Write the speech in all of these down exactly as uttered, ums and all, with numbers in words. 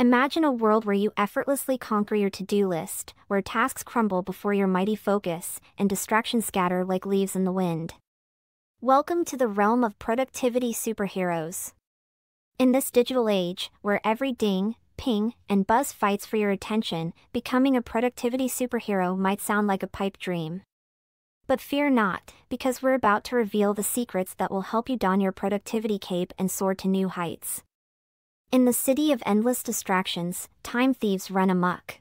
Imagine a world where you effortlessly conquer your to-do list, where tasks crumble before your mighty focus, and distractions scatter like leaves in the wind. Welcome to the realm of productivity superheroes. In this digital age, where every ding, ping, and buzz fights for your attention, becoming a productivity superhero might sound like a pipe dream. But fear not, because we're about to reveal the secrets that will help you don your productivity cape and soar to new heights. In the city of endless distractions, time thieves run amok.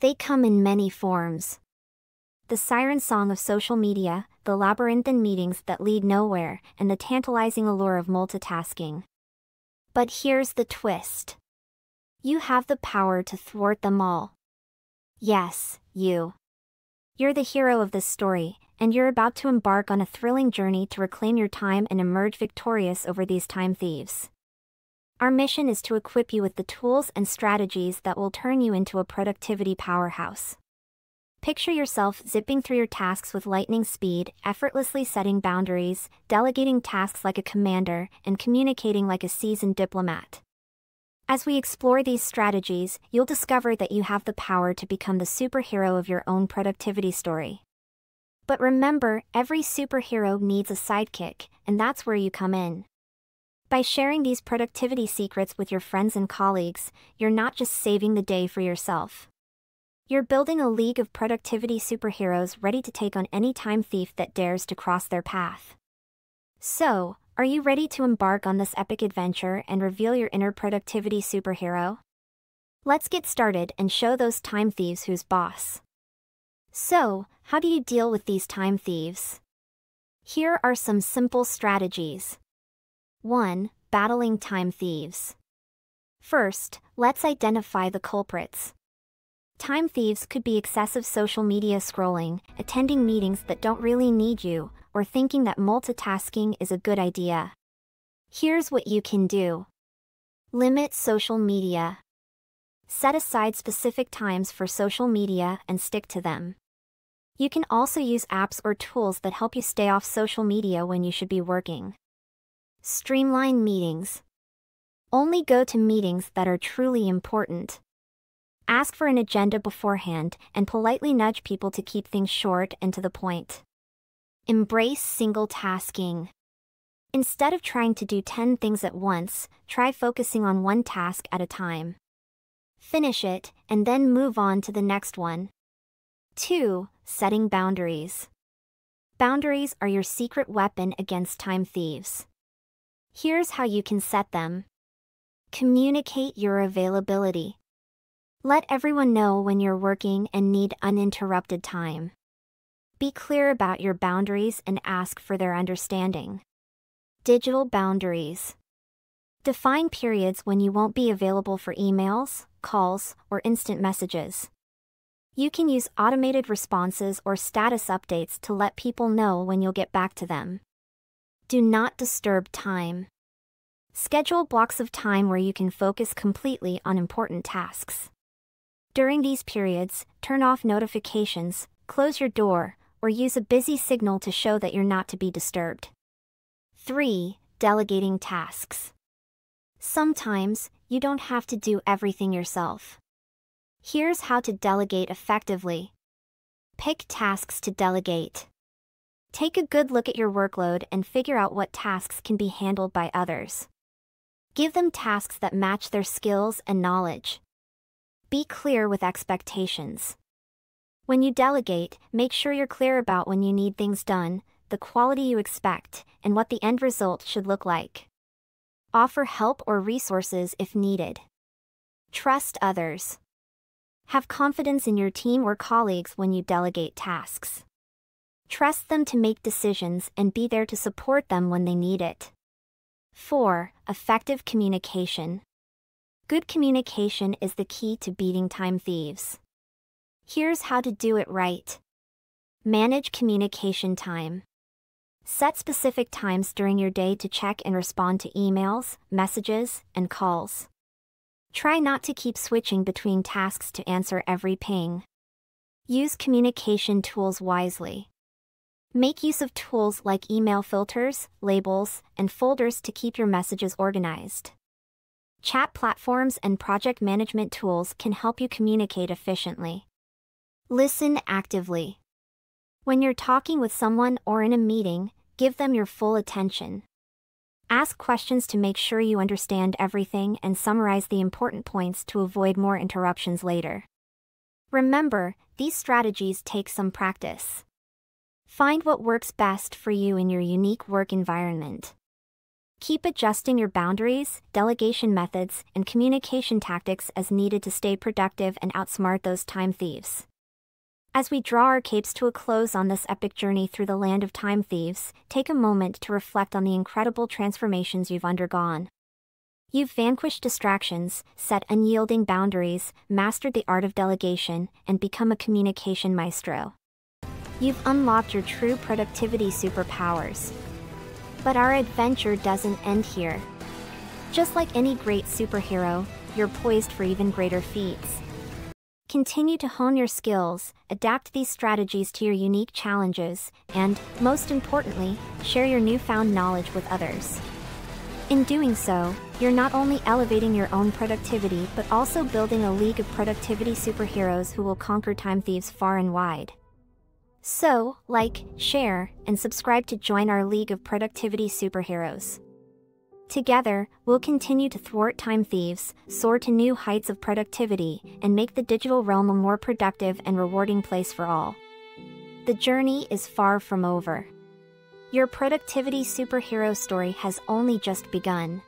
They come in many forms. The siren song of social media, the labyrinthine meetings that lead nowhere, and the tantalizing allure of multitasking. But here's the twist. You have the power to thwart them all. Yes, you. You're the hero of this story, and you're about to embark on a thrilling journey to reclaim your time and emerge victorious over these time thieves. Our mission is to equip you with the tools and strategies that will turn you into a productivity powerhouse. Picture yourself zipping through your tasks with lightning speed, effortlessly setting boundaries, delegating tasks like a commander, and communicating like a seasoned diplomat. As we explore these strategies, you'll discover that you have the power to become the superhero of your own productivity story. But remember, every superhero needs a sidekick, and that's where you come in. By sharing these productivity secrets with your friends and colleagues, you're not just saving the day for yourself. You're building a league of productivity superheroes ready to take on any time thief that dares to cross their path. So, are you ready to embark on this epic adventure and reveal your inner productivity superhero? Let's get started and show those time thieves who's boss. So, how do you deal with these time thieves? Here are some simple strategies. one. Battling time thieves. First, let's identify the culprits. Time thieves could be excessive social media scrolling, attending meetings that don't really need you, or thinking that multitasking is a good idea. Here's what you can do. Limit social media. Set aside specific times for social media and stick to them. You can also use apps or tools that help you stay off social media when you should be working. Streamline meetings. Only go to meetings that are truly important. Ask for an agenda beforehand and politely nudge people to keep things short and to the point. Embrace single tasking. Instead of trying to do ten things at once, try focusing on one task at a time. Finish it, and then move on to the next one. two. Setting boundaries. Boundaries are your secret weapon against time thieves. Here's how you can set them. Communicate your availability. Let everyone know when you're working and need uninterrupted time. Be clear about your boundaries and ask for their understanding. Digital boundaries. Define periods when you won't be available for emails, calls, or instant messages. You can use automated responses or status updates to let people know when you'll get back to them. Do not disturb time. Schedule blocks of time where you can focus completely on important tasks. During these periods, turn off notifications, close your door, or use a busy signal to show that you're not to be disturbed. three. Delegating tasks. Sometimes, you don't have to do everything yourself. Here's how to delegate effectively. Pick tasks to delegate. Take a good look at your workload and figure out what tasks can be handled by others. Give them tasks that match their skills and knowledge. Be clear with expectations. When you delegate, make sure you're clear about when you need things done, the quality you expect, and what the end result should look like. Offer help or resources if needed. Trust others. Have confidence in your team or colleagues when you delegate tasks. Trust them to make decisions and be there to support them when they need it. four. Effective communication. Good communication is the key to beating time thieves. Here's how to do it right. Manage communication time. Set specific times during your day to check and respond to emails, messages, and calls. Try not to keep switching between tasks to answer every ping. Use communication tools wisely. Make use of tools like email filters, labels, and folders to keep your messages organized. Chat platforms and project management tools can help you communicate efficiently. Listen actively. When you're talking with someone or in a meeting, give them your full attention. Ask questions to make sure you understand everything and summarize the important points to avoid more interruptions later. Remember, these strategies take some practice. Find what works best for you in your unique work environment. Keep adjusting your boundaries, delegation methods, and communication tactics as needed to stay productive and outsmart those time thieves. As we draw our capes to a close on this epic journey through the land of time thieves, take a moment to reflect on the incredible transformations you've undergone. You've vanquished distractions, set unyielding boundaries, mastered the art of delegation, and become a communication maestro. You've unlocked your true productivity superpowers. But our adventure doesn't end here. Just like any great superhero, you're poised for even greater feats. Continue to hone your skills, adapt these strategies to your unique challenges, and, most importantly, share your newfound knowledge with others. In doing so, you're not only elevating your own productivity but also building a league of productivity superheroes who will conquer time thieves far and wide. So, like, share, and subscribe to join our League of Productivity Superheroes. Together, we'll continue to thwart time thieves, soar to new heights of productivity, and make the digital realm a more productive and rewarding place for all. The journey is far from over. Your productivity superhero story has only just begun.